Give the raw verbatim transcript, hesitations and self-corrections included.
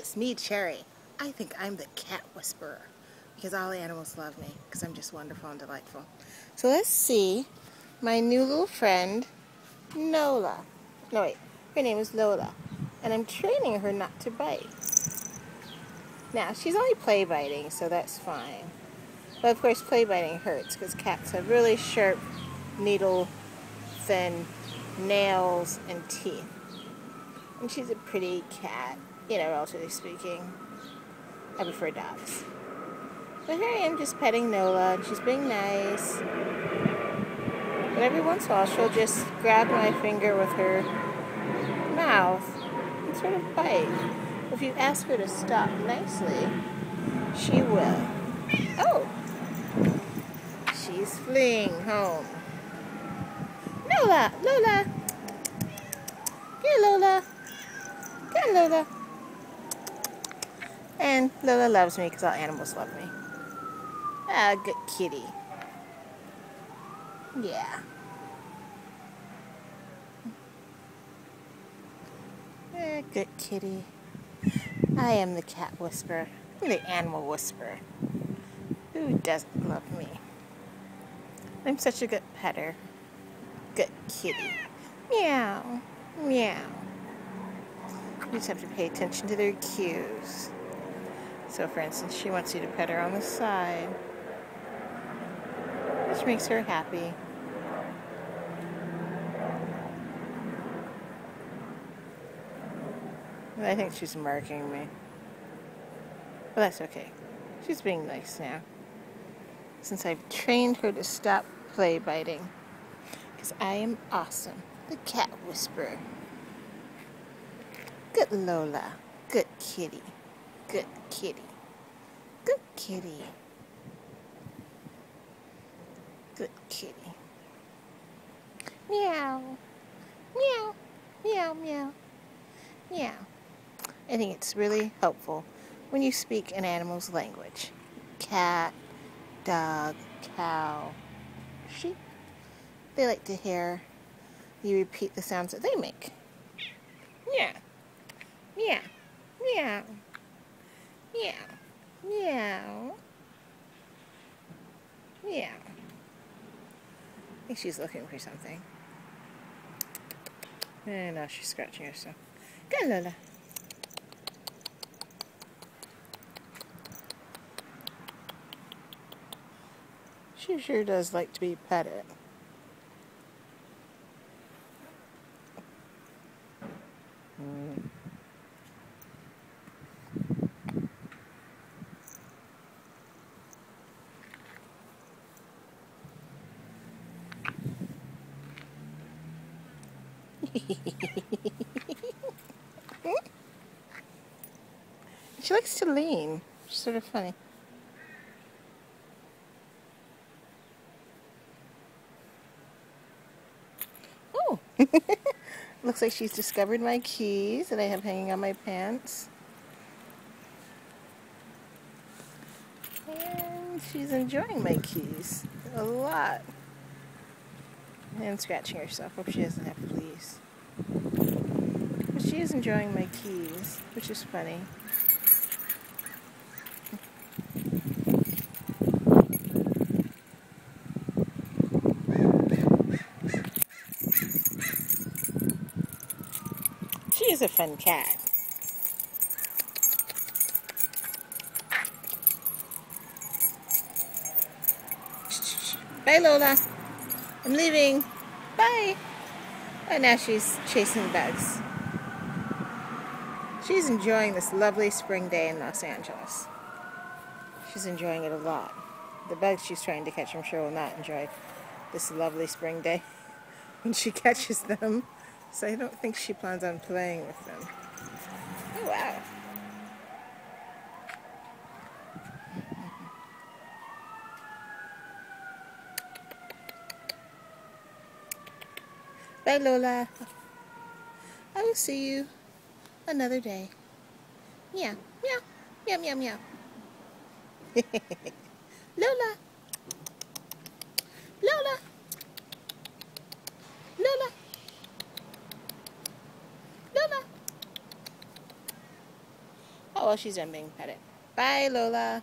it's me, Cherry. I think I'm the cat whisperer because all the animals love me because I'm just wonderful and delightful. So let's see my new little friend, Nola. No, wait, her name is Nola, and I'm training her not to bite. Now, she's only play biting, so that's fine. But of course, play biting hurts because cats have really sharp, needle-thin nails and teeth. And she's a pretty cat, you know, relatively speaking. I prefer dogs. But here I am just petting Nola, and she's being nice. But every once in a while, she'll just grab my finger with her mouth and sort of bite. If you ask her to stop nicely, she will. Oh! She's fleeing home. Nola! Nola! Here, Nola! Here, Nola! And Nola loves me because all animals love me. Ah, good kitty. Yeah. Ah, good kitty. I am the cat whisperer, the animal whisperer. Who doesn't love me? I'm such a good petter. Good kitty. Meow. Meow. You just have to pay attention to their cues. So for instance, she wants you to pet her on the side, which makes her happy. I think she's marking me. But that's okay. She's being nice now, since I've trained her to stop play biting. Because I am awesome. The cat whisperer. Good Nola. Good kitty. Good kitty. Good kitty. Good kitty. Meow. Meow. Meow, meow. Meow. I think it's really helpful when you speak an animal's language. Cat, dog, cow, sheep. They like to hear you repeat the sounds that they make. Meow, meow, meow, meow, meow, meow. I think she's looking for something. And now she's scratching herself. Good Nola. She sure does like to be petted. Mm. She likes to lean. She's sort of funny. Oh! Looks like she's discovered my keys that I have hanging on my pants. And she's enjoying my keys a lot. And scratching herself. Hope she doesn't have fleas. But she is enjoying my keys, which is funny. She is a fun cat. Bye, Nola. I'm leaving. Bye. Oh, now she's chasing bugs. She's enjoying this lovely spring day in Los Angeles. She's enjoying it a lot. The bugs she's trying to catch, I'm sure, will not enjoy this lovely spring day when she catches them. So I don't think she plans on playing with them. Oh, wow. Bye, Nola. I will see you another day. Meow, meow, meow, meow, meow. Nola. Nola. Nola. Nola. Oh, well, she's done being petted. Bye, Lola.